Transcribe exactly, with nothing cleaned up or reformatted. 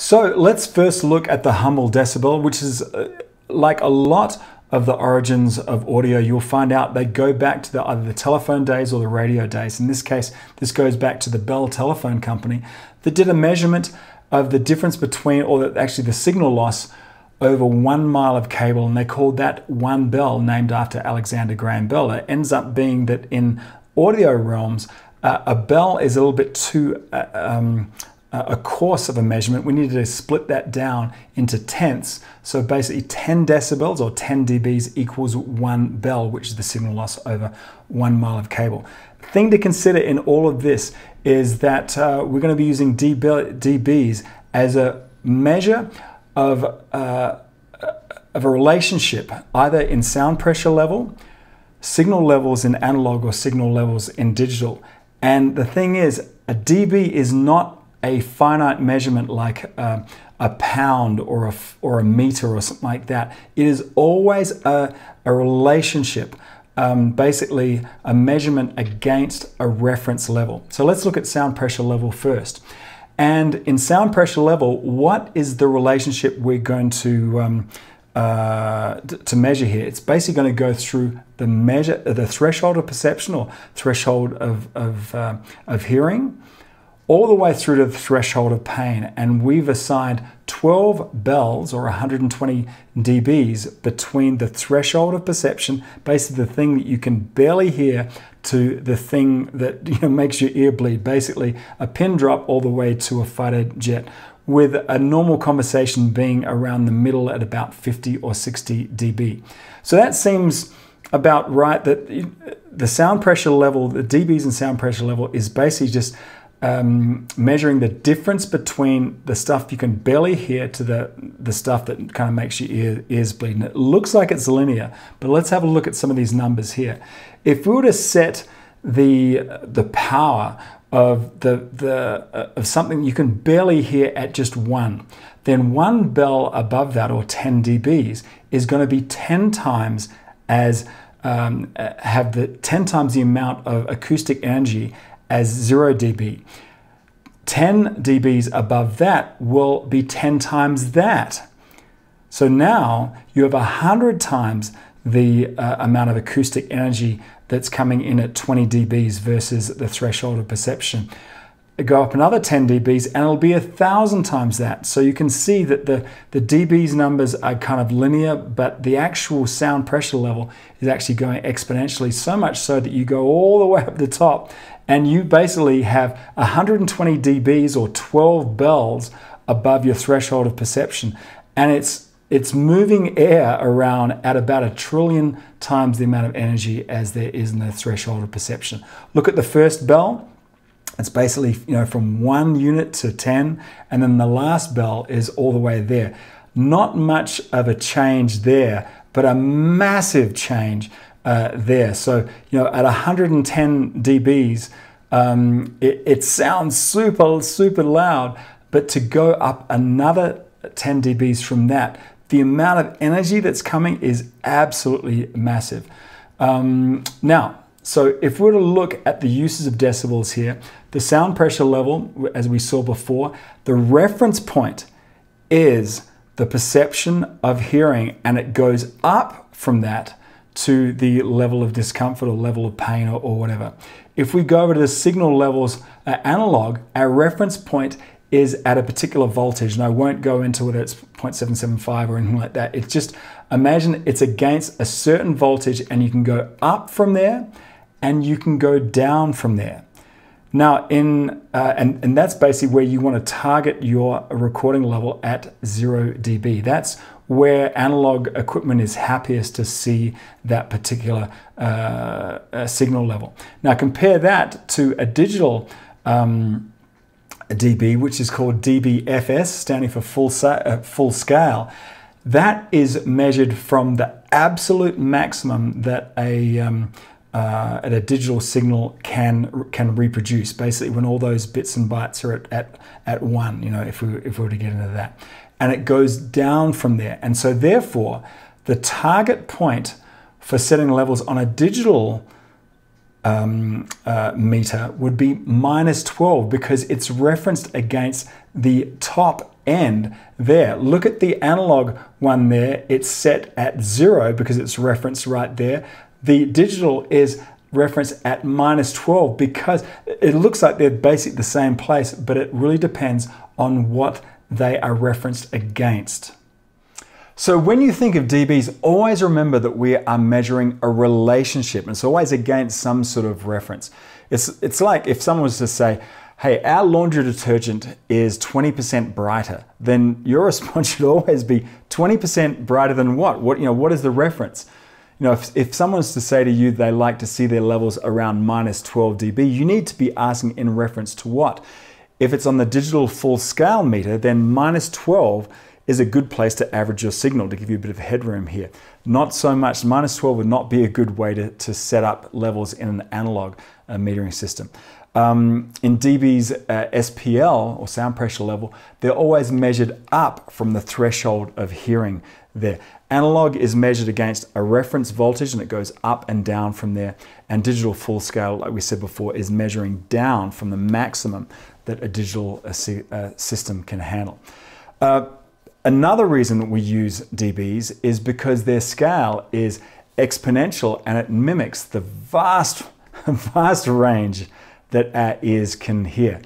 So let's first look at the Hummel decibel, which is uh, like a lot of the origins of audio. You'll find out they go back to the, either the telephone days or the radio days. In this case, this goes back to the Bell Telephone Company that did a measurement of the difference between, or actually the signal loss over one mile of cable, and they called that one bell, named after Alexander Graham Bell. It ends up being that in audio realms, uh, a bell is a little bit too uh, um, a course of a measurement. We needed to split that down into tenths. So basically ten decibels or ten D Bs equals one bell, which is the signal loss over one mile of cable. The thing to consider in all of this is that uh, we're going to be using D B, D Bs as a measure of, uh, of a relationship, either in sound pressure level, signal levels in analog, or signal levels in digital. And the thing is, a D B is not a finite measurement like uh, a pound or a, or a meter or something like that. It is always a, a relationship, um, basically a measurement against a reference level. So let's look at sound pressure level first. And in sound pressure level, what is the relationship we're going to um, uh, to measure here? It's basically going to go through the measure, the threshold of perception or threshold of, of, uh, of hearing, all the way through to the threshold of pain. And we've assigned twelve bells or one hundred twenty D Bs between the threshold of perception, basically the thing that you can barely hear, to the thing that, you know, makes your ear bleed, basically a pin drop, all the way to a fighter jet, with a normal conversation being around the middle at about fifty or sixty D B. So that seems about right, that the sound pressure level, the D Bs in sound pressure level, is basically just Um, measuring the difference between the stuff you can barely hear to the, the stuff that kind of makes your ear, ears bleed. And it looks like it's linear, but let's have a look at some of these numbers here. If we were to set the, the power of, the, the, uh, of something you can barely hear at just one, then one bell above that, or ten D Bs, is going to be ten times as, um, have the ten times the amount of acoustic energy as zero D B. ten D Bs above that will be ten times that. So now you have one hundred times the uh, amount of acoustic energy that's coming in at twenty D Bs versus the threshold of perception. Go up another ten D Bs and it'll be a thousand times that. So you can see that the, the D Bs numbers are kind of linear, but the actual sound pressure level is actually going exponentially, so much so that you go all the way up the top and you basically have one hundred twenty D Bs or twelve bells above your threshold of perception. And it's it's moving air around at about a trillion times the amount of energy as there is in the threshold of perception. Look at the first bell. It's basically, you know, from one unit to ten, and then the last bell is all the way there. Not much of a change there, but a massive change uh, there. So, you know, at one hundred ten D Bs, um, it, it sounds super, super loud, but to go up another ten D Bs from that, the amount of energy that's coming is absolutely massive. Um, now, So if we were to look at the uses of decibels here, the sound pressure level, as we saw before, the reference point is the perception of hearing, and it goes up from that to the level of discomfort or level of pain, or, or whatever. If we go over to the signal levels uh, analog, our reference point is at a particular voltage, and I won't go into whether it's zero point seven seven five or anything like that. It's just, imagine it's against a certain voltage, and you can go up from there and you can go down from there. Now, in uh, and, and that's basically where you want to target your recording level at zero D B. That's where analog equipment is happiest to see that particular uh, uh, signal level. Now, compare that to a digital um, D B, which is called D B F S, standing for full, uh, full scale. That is measured from the absolute maximum that a um, Uh, at a digital signal can can reproduce, basically when all those bits and bytes are at, at at one, you know, if we if we were to get into that, and it goes down from there. And so therefore the target point for setting levels on a digital um, uh, meter would be minus twelve because it's referenced against the top end there. Look at the analog one there. It's set at zero because it's referenced right there. The digital is referenced at minus twelve because it looks like they're basically the same place, but it really depends on what they are referenced against. So when you think of dBs, always remember that we are measuring a relationship, and it's always against some sort of reference. It's, it's like if someone was to say, hey, our laundry detergent is twenty percent brighter, then your response should always be twenty percent brighter than what? What, you know, what is the reference? You know, if, if someone's to say to you they like to see their levels around minus twelve dB, you need to be asking in reference to what? If it's on the digital full scale meter, then minus twelve is a good place to average your signal to give you a bit of headroom here. Not so much, minus twelve would not be a good way to, to set up levels in an analog uh, metering system. Um, in dB's uh, S P L, or sound pressure level, they're always measured up from the threshold of hearing there. Analog is measured against a reference voltage and it goes up and down from there. And digital full scale, like we said before, is measuring down from the maximum that a digital uh, system can handle. Uh, another reason that we use dBs is because their scale is exponential and it mimics the vast, vast range that our ears can hear.